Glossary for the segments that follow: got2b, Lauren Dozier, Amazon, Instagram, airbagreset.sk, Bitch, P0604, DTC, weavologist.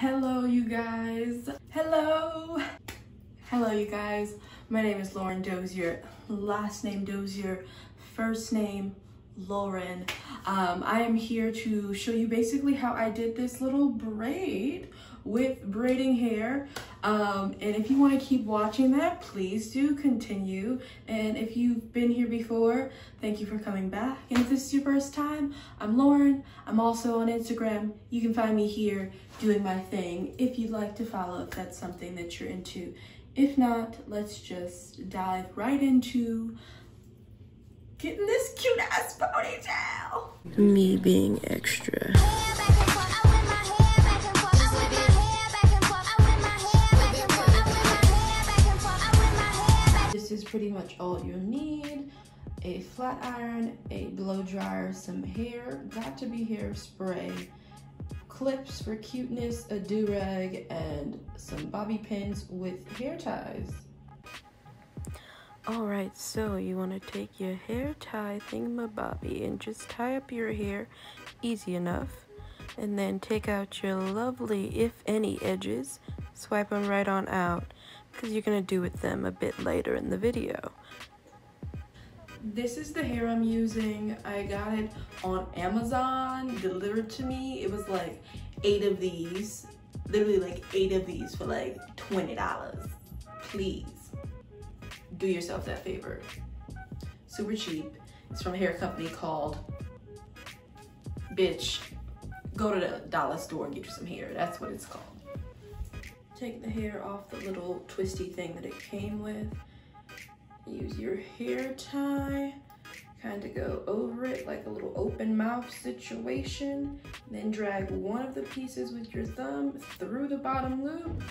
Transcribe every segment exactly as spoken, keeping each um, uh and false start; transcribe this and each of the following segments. Hello you guys. Hello. Hello you guys. My name is Lauren Dozier. Last name Dozier, first name Lauren. Um, I am here to show you basically how I did this little braid with braiding hair. Um, and if you want to keep watching that, please do continue. And if you've been here before, thank you for coming back. And if this is your first time, I'm Lauren. I'm also on Instagram. You can find me here doing my thing if you'd like to follow, if that's something that you're into. If not, let's just dive right into getting this cute ass ponytail. Me being extra. This is pretty much all you'll need. A flat iron, a blow dryer, some hair, got to be hairspray, clips for cuteness, a do-rag, and some bobby pins with hair ties. Alright, so you want to take your hair tie thingamabobby and just tie up your hair, easy enough. And then take out your lovely, if any, edges, swipe them right on out, because you're going to do with them a bit later in the video. This is the hair I'm using. I got it on Amazon, delivered to me. It was like eight of these, literally like eight of these for like twenty dollars. Please do yourself that favor. Super cheap. It's from a hair company called Bitch. Go to the dollar store and get you some hair. That's what it's called. Take the hair off the little twisty thing that it came with. Use your hair tie, kind of go over it like a little open mouth situation, then drag one of the pieces with your thumb through the bottom loop,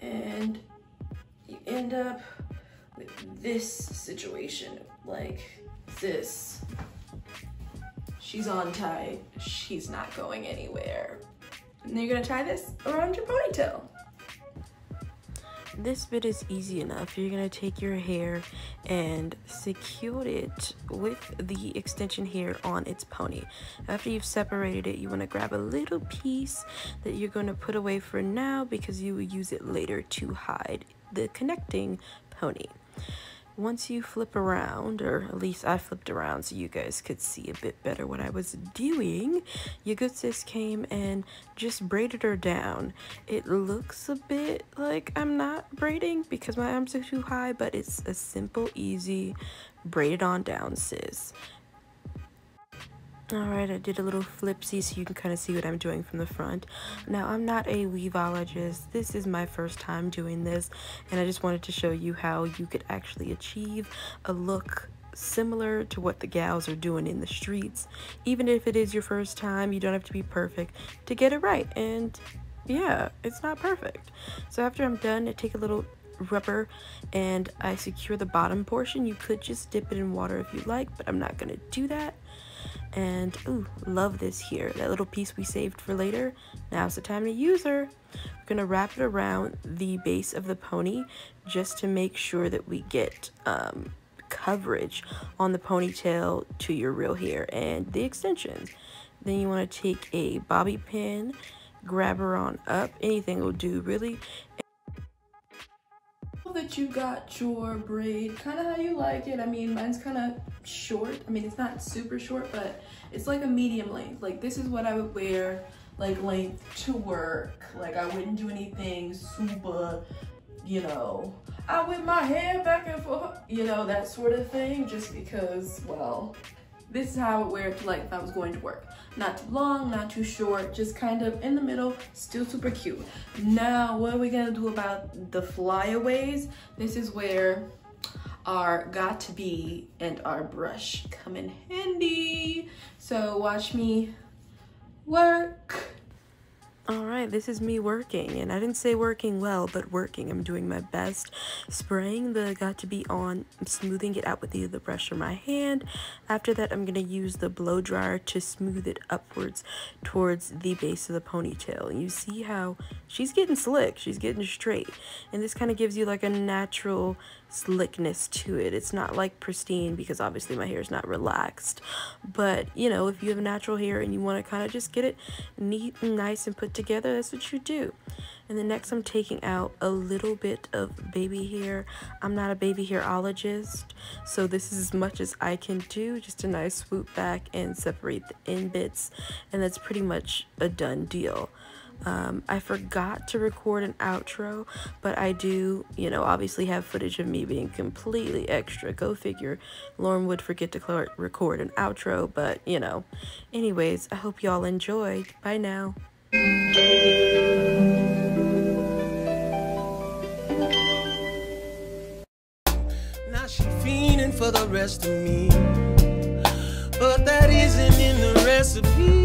and you end up with this situation, like this. She's on tight, she's not going anywhere. And then you're gonna tie this around your ponytail. This bit is easy enough. You're gonna take your hair and secure it with the extension hair on its pony. After you've separated it, you want to grab a little piece that you're going to put away for now because you will use it later to hide the connecting pony. Once you flip around, or at least I flipped around so you guys could see a bit better what I was doing, your good sis came and just braided her down. It looks a bit like I'm not braiding because my arms are too high, but it's a simple, easy braided on down, sis. Alright, I did a little flipsy so you can kind of see what I'm doing from the front. Now, I'm not a weavologist. This is my first time doing this, and I just wanted to show you how you could actually achieve a look similar to what the gals are doing in the streets. Even if it is your first time, you don't have to be perfect to get it right. And yeah, it's not perfect. So after I'm done, I take a little rubber and I secure the bottom portion. You could just dip it in water if you like, but I'm not going to do that. And ooh, love this here, that little piece we saved for later. Now's the time to use her. We're gonna wrap it around the base of the pony just to make sure that we get um, coverage on the ponytail to your real hair and the extensions. Then you want to take a bobby pin, grab her on up, anything will do really. That you got your braid kind of how you like it. I mean, mine's kind of short. I mean, it's not super short, but it's like a medium length. Like, this is what I would wear, like, length to work. Like, I wouldn't do anything super, you know, I whip my hair back and forth, you know, that sort of thing, just because, well, this is how I would wear it to, like, if I was going to work. Not too long, not too short, just kind of in the middle, still super cute. Now, what are we gonna do about the flyaways? This is where our got to be and our brush come in handy. So watch me work. All right, this is me working, and I didn't say working well, but working. I'm doing my best, spraying the got to be on, smoothing it out with either the brush or my hand. After that, I'm gonna use the blow dryer to smooth it upwards towards the base of the ponytail. And you see how she's getting slick, she's getting straight. And this kind of gives you like a natural slickness to it. It's not like pristine because obviously my hair is not relaxed. But you know, if you have natural hair and you wanna kind of just get it neat and nice and put together, together, that's what you do. And then next, I'm taking out a little bit of baby hair. I'm not a baby hairologist, so this is as much as I can do. Just a nice swoop back and separate the end bits, and that's pretty much a done deal. Um, I forgot to record an outro, but I do, you know, obviously have footage of me being completely extra. Go figure. Lauren would forget to record an outro, but, you know. Anyways, I hope y'all enjoy. Bye now. Now she fiending for the rest of me, but that isn't in the recipe.